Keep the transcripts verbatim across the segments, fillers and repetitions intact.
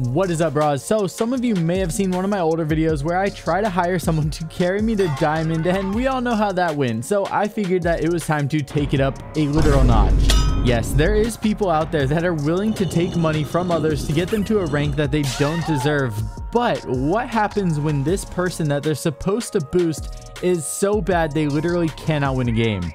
What is up, bros? So some of you may have seen one of my older videos where I try to hire someone to carry me to diamond, and we all know how that went. So I figured that it was time to take it up a literal notch. Yes, there is people out there that are willing to take money from others to get them to a rank that they don't deserve. But what happens when this person that they're supposed to boost is so bad they literally cannot win a game?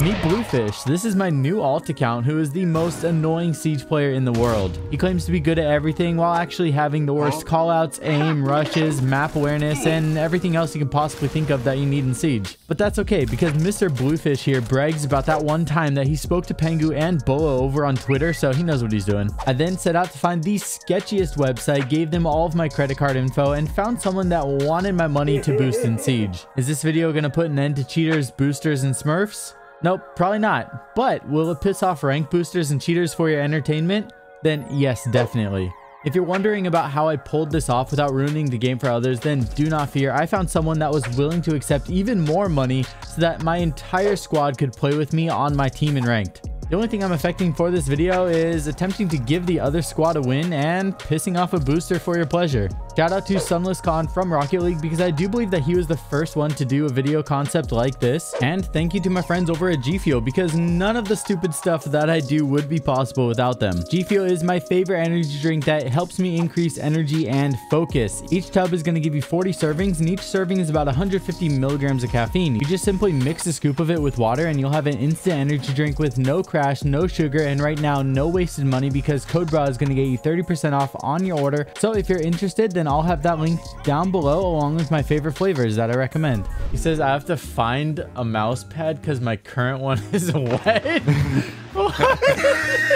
Meet Bluefish. This is my new alt account who is the most annoying Siege player in the world. He claims to be good at everything while actually having the worst callouts, aim, rushes, map awareness, and everything else you can possibly think of that you need in Siege. But that's okay, because Mister Bluefish here brags about that one time that he spoke to Pengu and Bolo over on Twitter, so he knows what he's doing. I then set out to find the sketchiest website, gave them all of my credit card info, and found someone that wanted my money to boost in Siege. Is this video gonna put an end to cheaters, boosters, and smurfs? Nope, probably not. But will it piss off rank boosters and cheaters for your entertainment? Then yes, definitely. If you're wondering about how I pulled this off without ruining the game for others, then do not fear. I found someone that was willing to accept even more money so that my entire squad could play with me on my team in ranked. The only thing I'm affecting for this video is attempting to give the other squad a win and pissing off a booster for your pleasure. Shout out to Sunless Khan from Rocket League, because I do believe that he was the first one to do a video concept like this. And thank you to my friends over at G Fuel, because none of the stupid stuff that I do would be possible without them. G Fuel is my favorite energy drink that helps me increase energy and focus. Each tub is going to give you forty servings, and each serving is about one hundred fifty milligrams of caffeine. You just simply mix a scoop of it with water and you'll have an instant energy drink with no crap, no sugar, and right now no wasted money, because code bra is going to get you thirty percent off on your order. So if you're interested, then I'll have that link down below along with my favorite flavors that I recommend. He says I have to find a mouse pad because my current one is wet.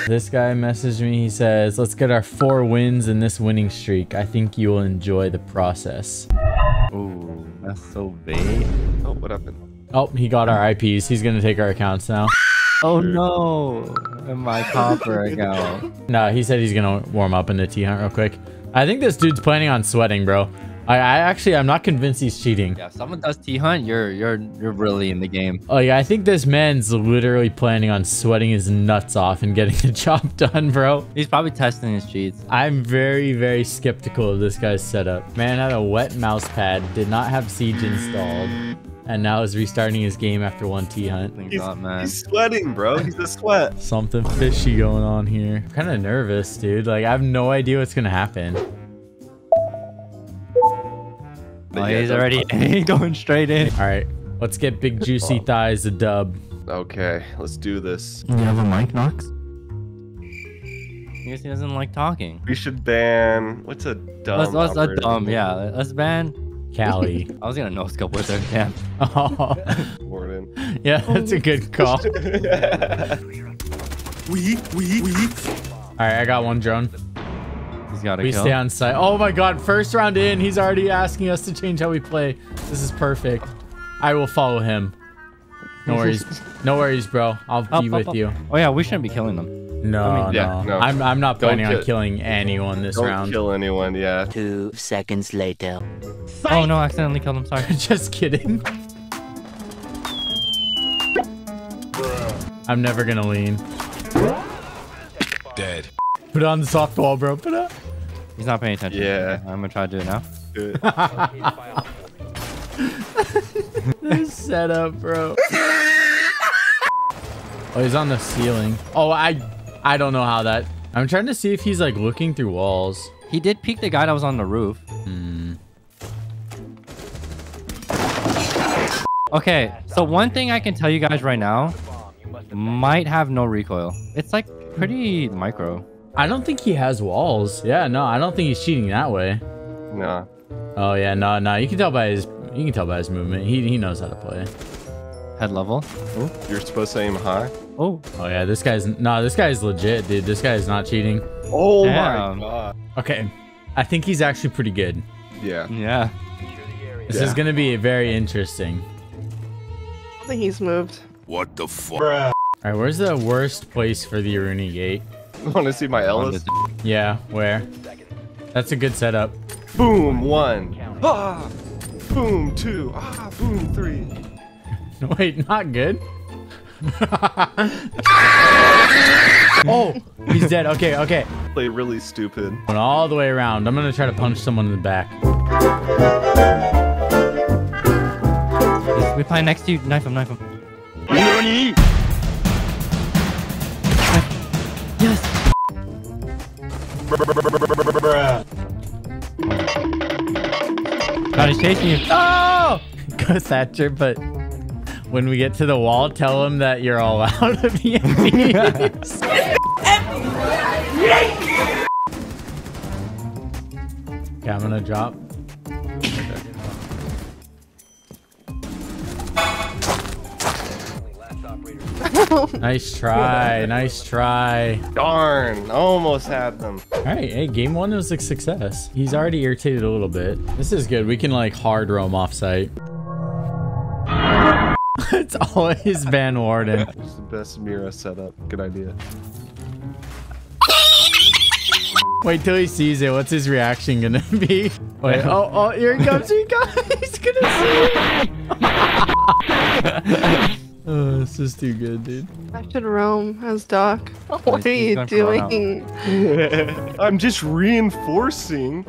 This guy messaged me. He says, let's get our four wins in this winning streak. I think you will enjoy the process. Oh, that's so vague. Oh, what happened? Oh, he got our I Ps. He's going to take our accounts now. Oh no, am I copper now? Nah, he said he's gonna warm up in the T hunt real quick. I think this dude's planning on sweating, bro. I, I actually, I'm not convinced he's cheating. Yeah, if someone does T hunt, you're you're you're really in the game. Oh yeah, I think this man's literally planning on sweating his nuts off and getting the job done, bro. He's probably testing his cheats. I'm very very skeptical of this guy's setup. Man had a wet mouse pad, did not have Siege installed, and now is restarting his game after one T hunt. He's, oh, man. He's sweating, bro. He's a sweat. Something fishy going on here. I'm kind of nervous, dude. Like, I have no idea what's going to happen. Oh, he's already going straight in. All right. Let's get Big Juicy Thighs a dub. Okay. Let's do this. You have a mic, Nox? I guess he doesn't like talking. We should ban... What's a dumb? Let's, let's a dumb, yeah. Let's ban... Callie. I was gonna no scope with her. Yeah. Oh. Warden. Yeah, that's a good call. we, we, we. All right, I got one drone. He's got a kill. We stay on site. Oh my God! First round in, he's already asking us to change how we play. This is perfect. I will follow him. No worries. No worries, bro. I'll be up, with up, you. Up. Oh yeah, we shouldn't be killing them. No, I mean, yeah, no, no. I'm, I'm not planning on killing anyone this Don't round. Don't kill anyone, yeah. Two seconds later. Fight! Oh no, I accidentally killed him, sorry. Just kidding. I'm never gonna lean. Dead. Put it on the softball, bro. Put it. He's not paying attention. Yeah. I'm gonna try to do it now. Do it. This setup, bro. Oh, he's on the ceiling. Oh, I... I don't know how that... I'm trying to see if he's, like, looking through walls. He did peek the guy that was on the roof. Hmm. Okay, so one thing I can tell you guys right now, might have no recoil. It's, like, pretty micro. I don't think he has walls. Yeah, no, I don't think he's cheating that way. No. Oh, yeah, no, no. You can tell by his... You can tell by his movement. He, he knows how to play. Head level. Ooh. You're supposed to aim high. Oh, oh yeah, this guy's no, nah, this guy's legit, dude. This guy's not cheating. Oh Damn. my God. Okay, I think he's actually pretty good. Yeah. Yeah. This yeah. is gonna be very interesting. I think he's moved. What the fuck? All right, where's the worst place for the Aruni gate? I want to see my Ela. Yeah, where? That's a good setup. Boom one. Ah. Boom two. Ah. Boom three. Wait, not good. Oh, he's dead. Okay, okay. play really stupid. Going all the way around. I'm gonna try to punch someone in the back. We play next to you. Knife him, knife him. Nani? Yes. God, he's chasing you. Oh! Goes at you, but when we get to the wall, tell him that you're all out of E M Ps. Yeah, okay, I'm gonna drop. Nice try, nice try. Darn, almost had them. All right, hey, game one was a success. He's already irritated a little bit. This is good. We can like hard roam off site. It's always Van Warden. It's the best Mira setup. Good idea. Wait till he sees it. What's his reaction gonna be? Wait, oh, oh, here he comes, here he comes. He's gonna see it. Oh, this is too good, dude. Back to Rome as Doc. What are you doing? I'm just reinforcing.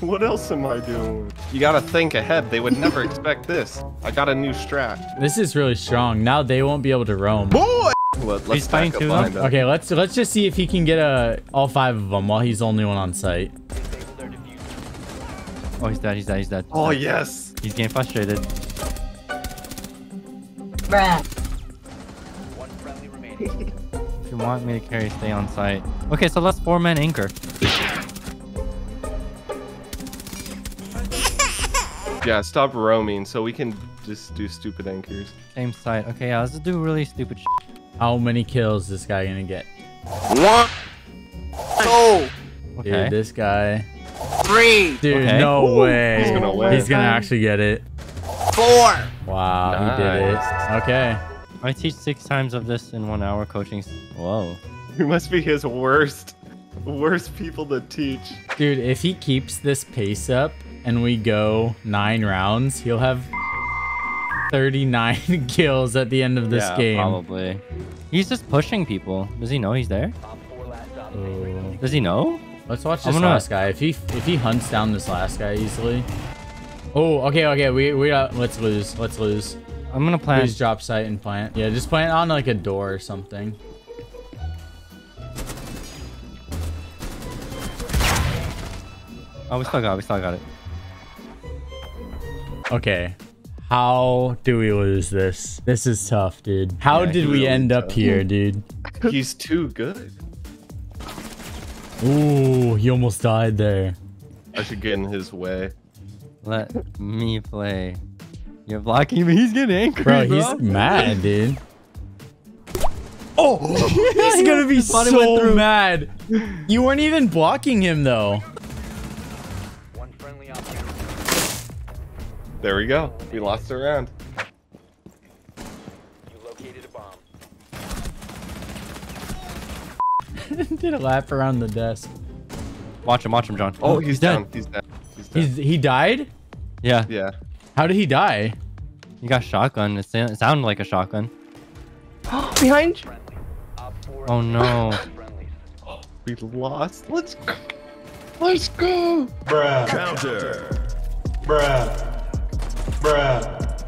What else am I doing? You gotta think ahead. They would never expect this. I got a new strat. This is really strong. Now they won't be able to roam. Boy! Let, let's he's fighting two of them. Okay, let's let's just see if he can get uh, all five of them while he's the only one on site. Oh, he's dead. He's dead. He's dead. Oh yes. He's getting frustrated. Bruh. One friendly remaining. If you want me to carry, stay on site. Okay, so let's four man anchor. Yeah, stop roaming so we can just do stupid anchors. Same site. Okay, yeah, let's just do really stupid shit. How many kills is this guy gonna get? One. Oh. Okay. Dude, this guy. Three. Dude, okay. No way. He's gonna win. He's gonna actually get it. Four. Wow, nice. He did it. Okay. I teach six times of this in one hour coaching. Whoa. He must be his worst, worst people to teach. Dude, if he keeps this pace up and we go nine rounds, he'll have thirty-nine kills at the end of this yeah, game. Probably. He's just pushing people. Does he know he's there? Ooh. Does he know? Let's watch this gonna... last guy. If he if he hunts down this last guy easily. Oh, okay, okay. We we got. Let's lose. Let's lose. I'm gonna plant. Please drop site and plant. Yeah, just plant on like a door or something. Oh, we still got it. We still got it. Okay. How do we lose this? This is tough, dude. How yeah, did we really end tough. up here, dude? He's too good. Ooh, he almost died there. I should get in his way. Let me play. You're blocking me. He's getting angry, bro. Bro, he's mad, dude. Oh, he's gonna be so mad. You weren't even blocking him, though. There we go. We lost a round. You located a bomb. Did a lap around the desk. Watch him, watch him, John. Oh, oh he's, he's down. Dead. He's dead. He's dead. He's, he died? Yeah. Yeah. How did he die? He got shotgun. It sounded like a shotgun. Behind you. Oh, no. Oh, we lost. Let's go. Let's go. Bruh. Counter. Bruh. Bruh.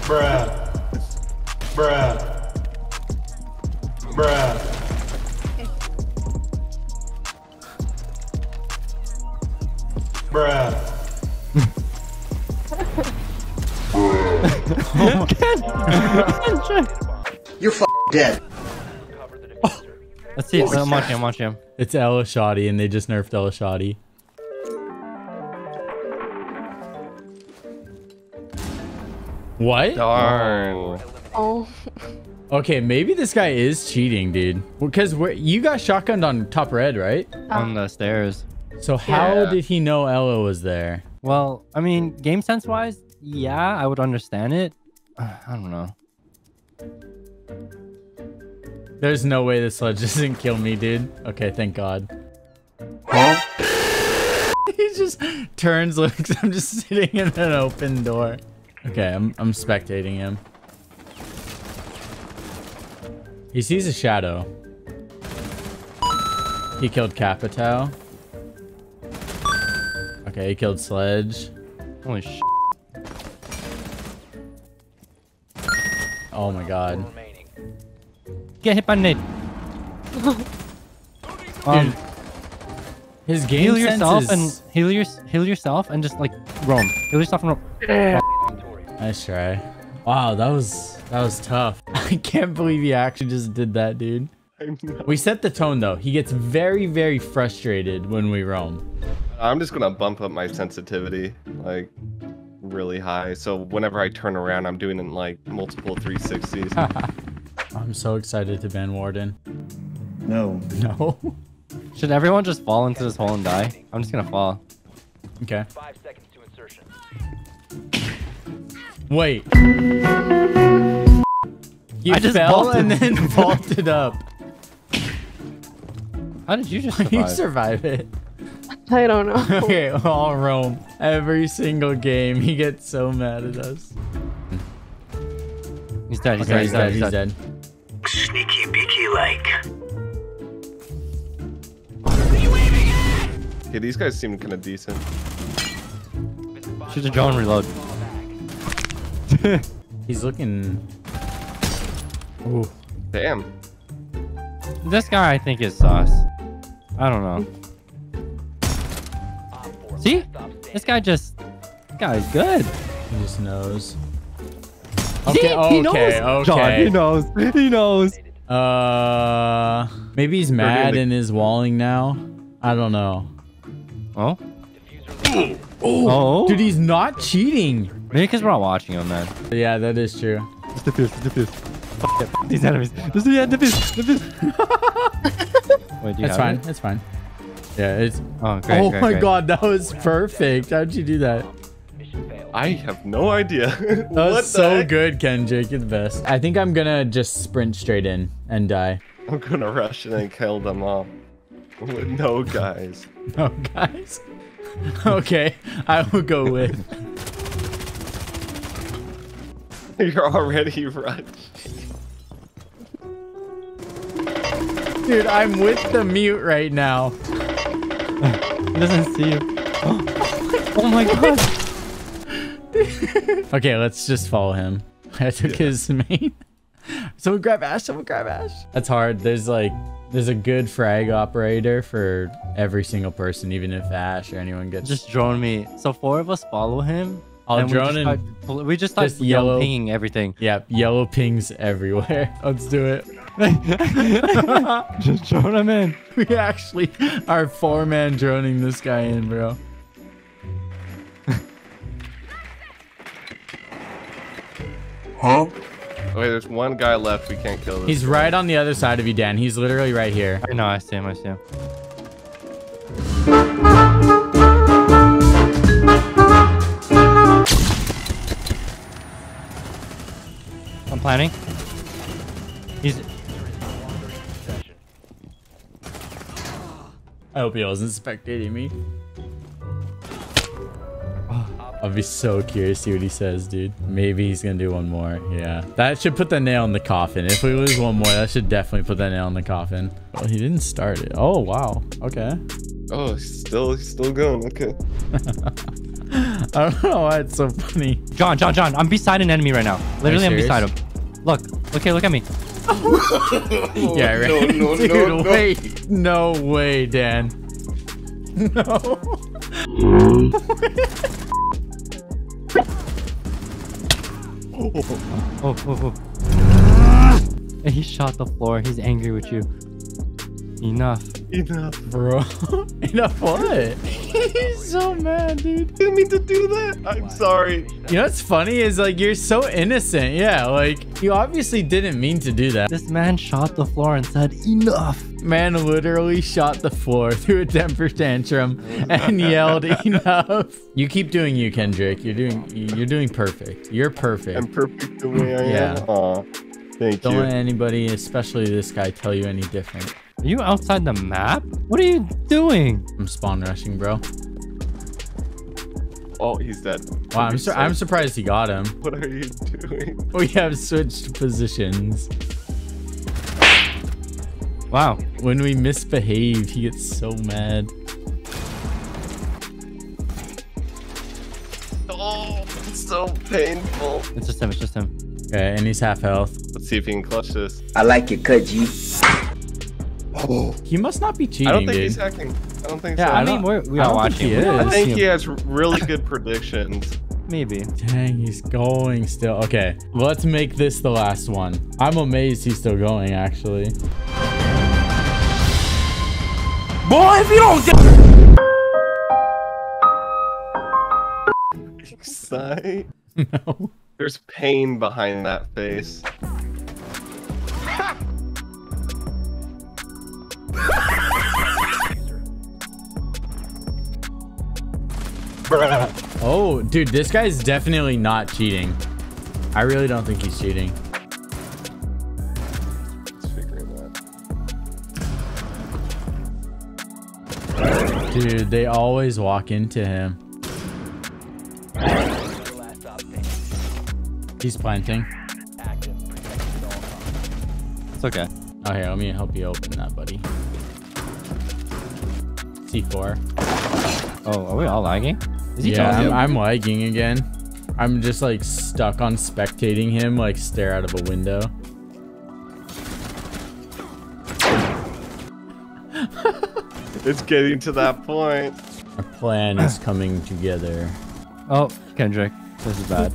Bruh. Bruh. Bruh. Bruh. You're f dead. Oh. Let's see. I'm watching, I'm watching him. It's Ela Shoddy, and they just nerfed Ela Shoddy. What? Darn. Oh. Okay, maybe this guy is cheating, dude. Because well, you got shotgunned on top red, right? Uh, on the stairs. So how yeah. did he know Ela was there? Well, I mean, game sense wise, yeah, I would understand it. Uh, I don't know. There's no way this Sledge doesn't kill me, dude. Okay, thank God. Huh? He just turns, looks. I'm just sitting in an open door. Okay, I'm, I'm spectating him. He sees a shadow. He killed Capitao. Okay, he killed Sledge. Holy sh. Oh my god. Get hit by nade. um, his game heal yourself senses. and heal your heal yourself and just like roam. Heal yourself and roam. Yeah. Nice try. Wow, that was that was tough. I can't believe he actually just did that, dude. We set the tone though. He gets very, very frustrated when we roam. I'm just gonna bump up my sensitivity like really high. So whenever I turn around, I'm doing it in like multiple three sixties. I'm so excited to Van Warden. No. No? Should everyone just fall into this hole and die? I'm just gonna fall. Okay. Five seconds to insertion. Wait. You I just fell bolted. and then vaulted up. How did you just survive? You survive it? I don't know. Okay, all roam. Every single game, he gets so mad at us. He's dead, he's, okay, dead, he's, he's dead, dead, he's dead. Sneaky beaky like. Okay, these guys seem kind of decent. Should have drawn reload. He's looking. Ooh. Damn. This guy I think is sauce. I don't know. See? This guy just... This guy's good. He just knows. Okay, See? okay, he knows. okay. John, he knows. He knows. Uh, maybe he's mad and is walling now. I don't know. Oh? Ooh. Ooh. Oh? Dude, he's not cheating. Maybe because we're not watching him, man. Yeah, that is true. It's diffuse, it's diffuse. Fuck it, fuck these enemies. Just, yeah, diffuse, diffuse. Wait, do you it's have fine, it? it's fine. Yeah, it's... Oh, great, oh great, my great. god, that was perfect. How'd you do that? I have no idea. That was so heck? good, Ken Jake. You're the best. I think I'm gonna just sprint straight in and die. I'm gonna rush in and kill them all. No guys. No guys? Okay, I will go with. You're already rushed. Dude, I'm with the mute right now. He doesn't see you. Oh my god. Okay, let's just follow him. I took yeah. his main. Someone grab Ash, someone grab Ash. That's hard. There's like, there's a good frag operator for every single person, even if Ash or anyone gets. Just drone me. So four of us follow him. I'll and drone we and start, we just start just yellow pinging everything. Yep, yeah, yellow pings everywhere. Let's do it. Just drone him in. We actually are four man droning this guy in, bro. Huh? Okay, there's one guy left. We can't kill this. He's guy. right on the other side of you, Dan. He's literally right here. I know. I see him. I see him. I'm planning. He's. I hope he wasn't spectating me. I'll be so curious to see what he says, dude. Maybe he's gonna do one more. Yeah. That should put the nail in the coffin. If we lose one more, that should definitely put that nail in the coffin. Well, he didn't start it. Oh, wow. Okay. Oh, he's still, he's still going. Okay. I don't know why it's so funny. John, John, John. I'm beside an enemy right now. Literally, I'm beside him. Look. Okay, look at me. Oh, yeah, right? No, no, dude, no, no. Wait. No way, Dan. No. Oh, oh, oh, oh. He shot the floor. He's angry with you. Enough. Enough, bro. Enough what? He's so mad, dude. Didn't mean to do that. I'm sorry. You know what's funny is like you're so innocent. Yeah, like you obviously didn't mean to do that. This man shot the floor and said enough. Man literally shot the floor through a temper tantrum and yelled enough. You keep doing you, Kendrick. You're doing you're doing perfect. You're perfect. I'm perfect the way I yeah. am. Aw, thank Don't you. Don't let anybody, especially this guy, tell you any different. Are you outside the map? What are you doing? I'm spawn rushing, bro. Oh, he's dead. Wow, I'm, sur I'm surprised he got him. What are you doing? We have switched positions. Wow, when we misbehave, he gets so mad. Oh, it's so painful. It's just him, it's just him. Okay, and he's half health. Let's see if he can clutch this. I like it, Kaji. Oh. He must not be cheating, I don't think dude. He's hacking. I don't think yeah, so. I, I mean, we're, we I are watching. Think I think he has really good predictions. Maybe. Dang, he's going still. Okay, let's make this the last one. I'm amazed he's still going, actually. Boy, if you don't get... Sigh. No. There's pain behind that face. Oh, dude, this guy's definitely not cheating. I really don't think he's cheating. Dude, they always walk into him. He's planting. It's okay. Oh, here, let me help you open that, buddy. C four. Oh, are we all lagging? Is he yeah, I'm, I'm lagging again. I'm just like stuck on spectating him, like stare out of a window. It's getting to that point. Our plan is coming together. Oh, Kendrick, this is bad.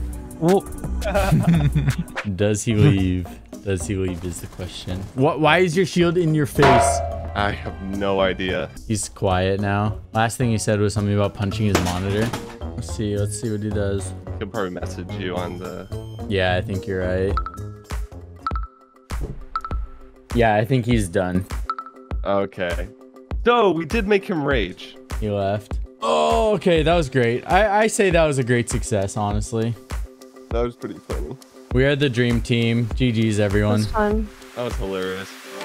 Does he leave? Does he leave is the question. What? Why is your shield in your face? I have no idea. He's quiet now. Last thing he said was something about punching his monitor. Let's see. Let's see what he does. He'll probably message you on the... Yeah, I think you're right. Yeah, I think he's done. Okay. So we did make him rage. He left. Oh, okay. That was great. I, I say that was a great success, honestly. That was pretty funny. We are the dream team. G G's, everyone. That was fun. That was hilarious.